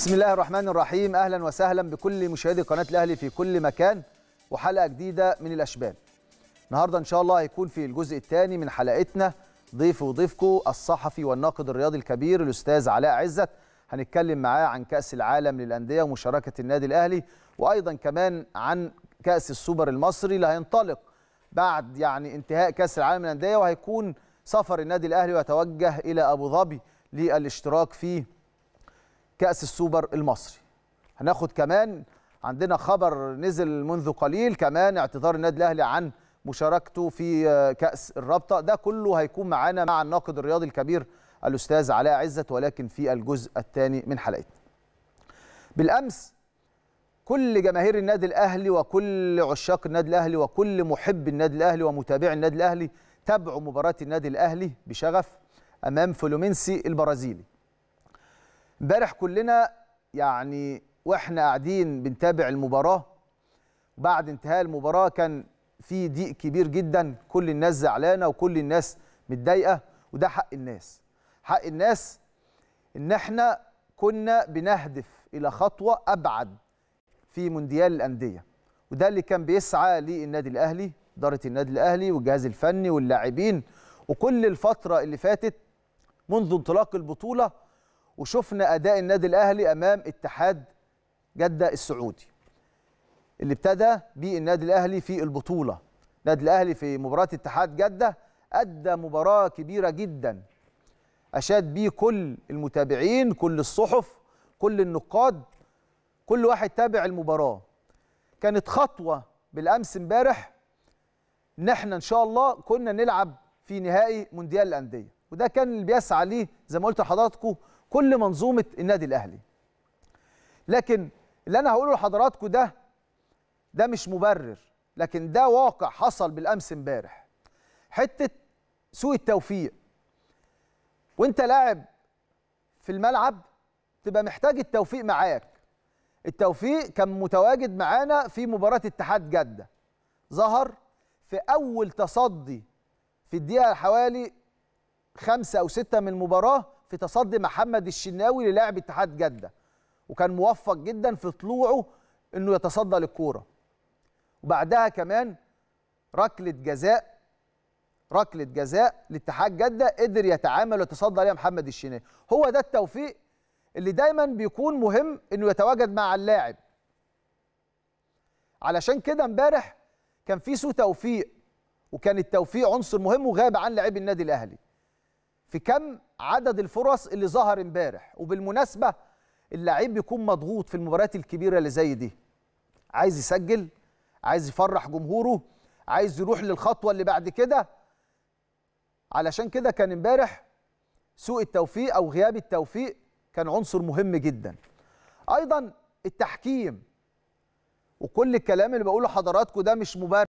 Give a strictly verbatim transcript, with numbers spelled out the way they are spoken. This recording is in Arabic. بسم الله الرحمن الرحيم. أهلا وسهلا بكل مشاهدي قناة الأهلي في كل مكان وحلقة جديدة من الأشبال. النهاردة إن شاء الله هيكون في الجزء الثاني من حلقتنا ضيف وضيفكم الصحفي والناقد الرياضي الكبير الأستاذ علاء عزت، هنتكلم معاه عن كأس العالم للأندية ومشاركة النادي الأهلي، وأيضا كمان عن كأس السوبر المصري اللي هينطلق بعد يعني انتهاء كأس العالم للأندية، وهيكون سفر النادي الأهلي ويتوجه إلى أبو ظبي للاشتراك فيه كأس السوبر المصري. هناخد كمان عندنا خبر نزل منذ قليل، كمان اعتذار النادي الأهلي عن مشاركته في كأس الرابطه. ده كله هيكون معانا مع الناقد الرياضي الكبير الأستاذ علاء عزت، ولكن في الجزء الثاني من حلقتنا. بالأمس كل جماهير النادي الأهلي وكل عشاق النادي الأهلي وكل محب النادي الأهلي ومتابعي النادي الأهلي تابعوا مباراة النادي الأهلي بشغف أمام فلومينينسي البرازيلي. امبارح كلنا يعني واحنا قاعدين بنتابع المباراه، وبعد انتهاء المباراه كان في ضيق كبير جدا، كل الناس زعلانه وكل الناس متضايقه، وده حق الناس. حق الناس ان احنا كنا بنهدف الى خطوه ابعد في مونديال الانديه، وده اللي كان بيسعى للنادي الاهلي، اداره النادي الاهلي والجهاز الفني واللاعبين، وكل الفتره اللي فاتت منذ انطلاق البطوله. وشفنا أداء النادي الأهلي أمام اتحاد جده السعودي اللي ابتدى بيه النادي الأهلي في البطولة. النادي الأهلي في مباراة اتحاد جده أدى مباراة كبيرة جدا أشاد بيه كل المتابعين، كل الصحف، كل النقاد، كل واحد تابع المباراة. كانت خطوة بالأمس امبارح إن احنا إن شاء الله كنا نلعب في نهائي مونديال الأندية، وده كان اللي بيسعى ليه زي ما قلت لحضراتكم كل منظومة النادي الأهلي. لكن اللي أنا هقوله لحضراتكم ده ده مش مبرر، لكن ده واقع حصل بالأمس امبارح. حتة سوء التوفيق، وأنت لاعب في الملعب تبقى محتاج التوفيق معاك. التوفيق كان متواجد معانا في مباراة اتحاد جده، ظهر في أول تصدي في الدقيقة حوالي خمسة أو ستة من المباراة، في تصدي محمد الشناوي للاعب اتحاد جده، وكان موفق جدا في طلوعه انه يتصدى للكوره. وبعدها كمان ركله جزاء، ركله جزاء لاتحاد جده قدر يتعامل ويتصدى عليها محمد الشناوي. هو ده التوفيق اللي دايما بيكون مهم انه يتواجد مع اللاعب. علشان كده امبارح كان في سوء توفيق، وكان التوفيق عنصر مهم وغاب عن لاعبي النادي الاهلي في كم عدد الفرص اللي ظهر امبارح. وبالمناسبه اللاعب بيكون مضغوط في المباريات الكبيره اللي زي دي، عايز يسجل، عايز يفرح جمهوره، عايز يروح للخطوه اللي بعد كده. علشان كده كان امبارح سوء التوفيق او غياب التوفيق كان عنصر مهم جدا. ايضا التحكيم، وكل الكلام اللي بقوله لحضراتكم ده مش مبرر.